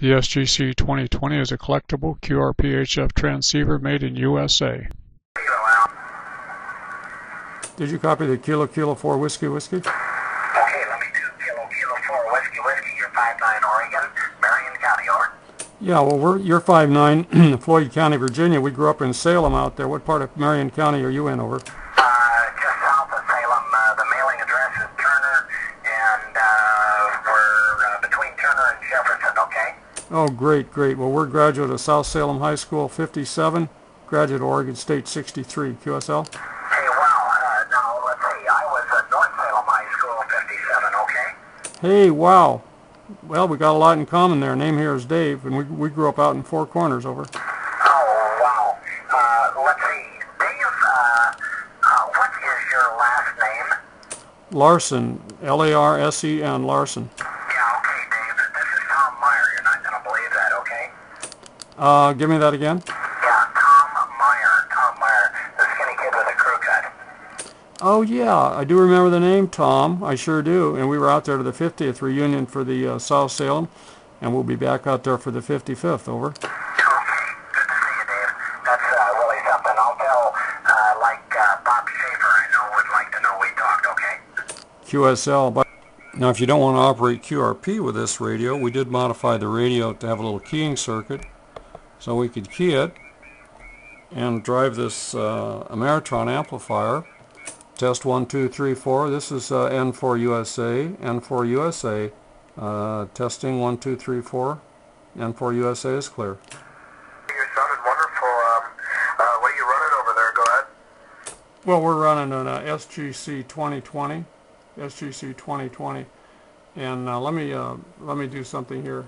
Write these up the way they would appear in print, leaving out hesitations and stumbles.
The SGC-2020 is a collectible QRPHF transceiver made in USA. Did you copy the Kilo Kilo 4 Whiskey Whiskey? Okay, let me do Kilo Kilo 4 Whiskey Whiskey. You're 5-9 Oregon, Marion County, Oregon. Yeah, well, you're 5-9 Floyd County, Virginia. We grew up in Salem out there. What part of Marion County are you in, over? Oh, great, great. Well, we're graduate of South Salem High School, 57, graduate of Oregon State, 63. QSL? Hey, wow. Now, let's see. I was at North Salem High School, 57, okay? Hey, wow. Well, we got a lot in common there. Name here is Dave, and we grew up out in Four Corners, over. Oh, wow. Let's see. Dave, what is your last name? Larsen. L-A-R-S-E-N, Larsen. Give me that again. Yeah, Tom Meyer. Tom Meyer, the skinny kid with a crew cut. Oh, yeah. I do remember the name, Tom. I sure do. And we were out there to the 50th reunion for the South Salem, and we'll be back out there for the 55th. Over. Okay. Good to see you, Dave. That's really something. I'll tell, Bob Schaefer, I know, would like to know we talked, okay? QSL. But now, if you don't want to operate QRP with this radio, we did modify the radio to have a little keying circuit. So we could key it and drive this Ameritron amplifier. Test 1, 2, 3, 4. This is N4USA. N4USA. Testing 1, 2, 3, 4. N4USA is clear. You sounded wonderful. What are you running over there? Go ahead. Well, we're running an SGC-2020. SGC-2020. And let me do something here.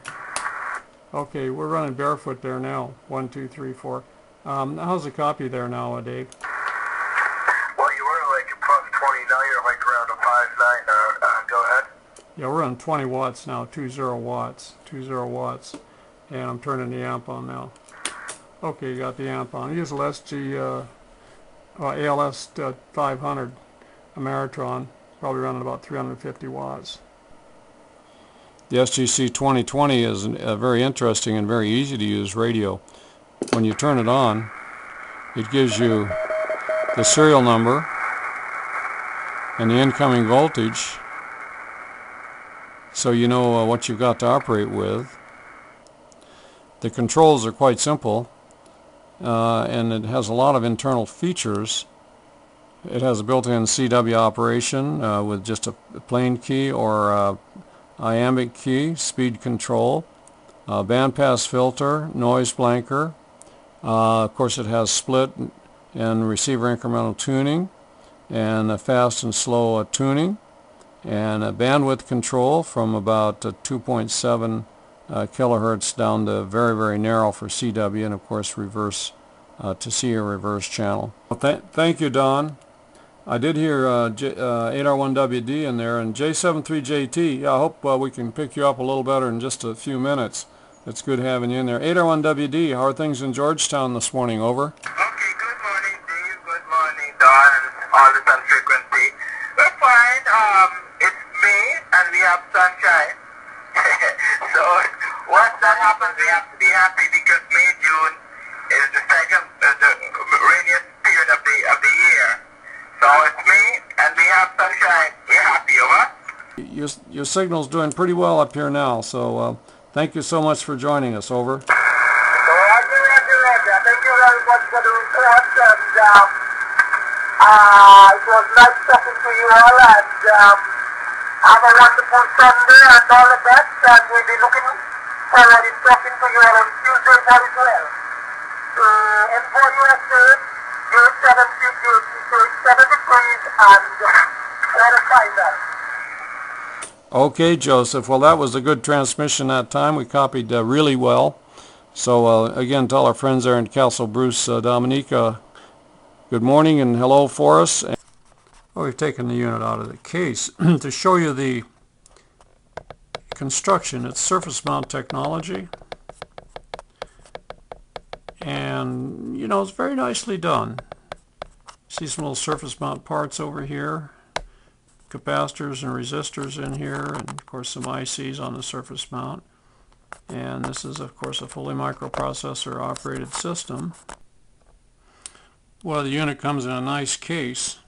Okay, we're running barefoot there now. 1, 2, 3, 4. How's the copy there now, Dave? Well, you were like +20. Now you're like around a 5.9. Go ahead. Yeah, we're on 20 watts now. 20 watts. 20 watts. And I'm turning the amp on now. Okay, you got the amp on. Use ALS 500 Ameritron. Probably running about 350 watts. The SGC-2020 is a very interesting and very easy to use radio. When you turn it on, it gives you the serial number and the incoming voltage, so you know what you've got to operate with. The controls are quite simple, and it has a lot of internal features. It has a built-in CW operation with just a plain key or iambic key, speed control, bandpass filter, noise blanker. Of course, it has split and receiver incremental tuning, and a fast and slow tuning, and a bandwidth control from about 2.7 kilohertz down to very, very narrow for CW, and of course, reverse to see a reverse channel. Well, thank you, Don. I did hear J8R1WD in there, and J73JT. Yeah, I hope we can pick you up a little better in just a few minutes. It's good having you in there. 8R1WD, how are things in Georgetown this morning? Over. Okay, good morning, Dave. Good morning, Don, and all the sun frequency. We're fine. It's May, and we have sunshine. So once that happens, we have to be happy, because May, June is the second, the rainiest period of the year. So it's me, and we have sunshine. We're happy, over. Your signal's doing pretty well up here now, so thank you so much for joining us, over. Roger, roger, roger. Thank you very much for the report, and it was nice talking to you all, and have a wonderful Sunday and all the best, and we'll be looking forward to talking to you all on Tuesday very well. N4USA, J73JT. Okay, Joseph. Well, that was a good transmission that time. We copied really well. So, again, tell our friends there in Castle Bruce, Dominica, good morning and hello for us. Well, we've taken the unit out of the case to show you the construction. It's surface mount technology. And, you know, it's very nicely done. See some little surface mount parts over here, capacitors and resistors in here, and of course some ICs on the surface mount. and this is of course a fully microprocessor operated system. Well, the unit comes in a nice case.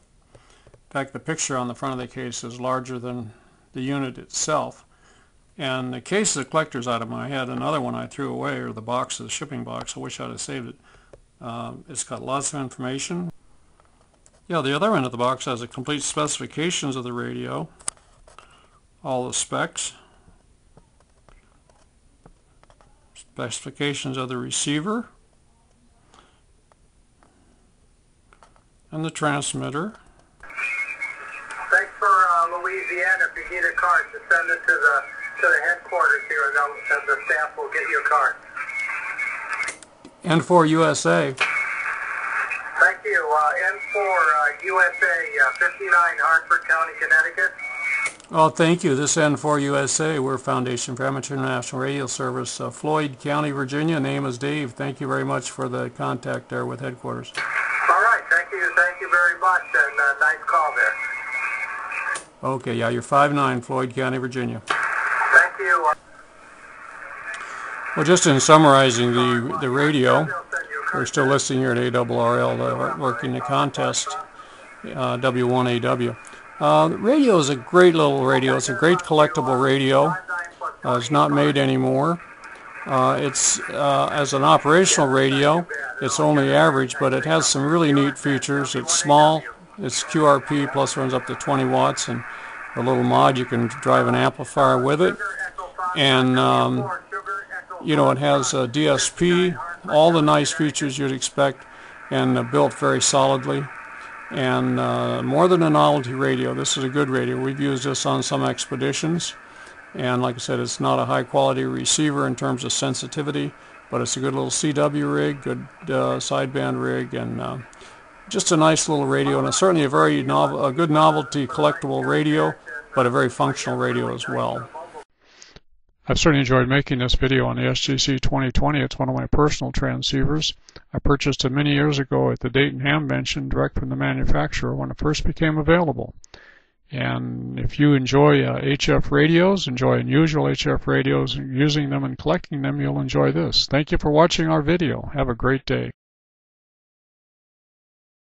In fact, the picture on the front of the case is larger than the unit itself. And the case is a collector's item. I had another one I threw away, or the box, the shipping box. I wish I'd have saved it. It's got lots of information. Yeah, the other end of the box has the complete specifications of the radio, all the specs, specifications of the receiver, and the transmitter. Thanks for Louisiana. If you need a card, just send it to the headquarters here, and the staff will get you a card. N4USA. Thank you. N4USA, 59 Hartford County, Connecticut. Oh, thank you. This N4USA. We're Foundation for Amateur International Radio Service, Floyd County, Virginia. Name is Dave. Thank you very much for the contact there with headquarters. Thank you very much, and nice call there. Okay, yeah, you're 5'9", Floyd County, Virginia. Thank you. Well, just in summarizing the radio, we're still listing here at ARRL, working the contest, W1AW. The radio is a great little radio. It's a great collectible radio. It's not made anymore. It's as an operational radio, it's only average, but it has some really neat features. It's small, it's QRP, plus runs up to 20 watts, and a little mod, you can drive an amplifier with it. And, you know, it has a DSP, all the nice features you'd expect, and built very solidly. And more than a novelty radio, this is a good radio. We've used this on some expeditions. And like I said, it's not a high-quality receiver in terms of sensitivity, but it's a good little CW rig, good sideband rig, and just a nice little radio, and it's certainly a good novelty collectible radio, but a very functional radio as well. I've certainly enjoyed making this video on the SGC-2020. It's one of my personal transceivers. I purchased it many years ago at the Dayton Hamvention, direct from the manufacturer, when it first became available. And if you enjoy HF radios, enjoy unusual HF radios, and using them and collecting them, you'll enjoy this. Thank you for watching our video. Have a great day.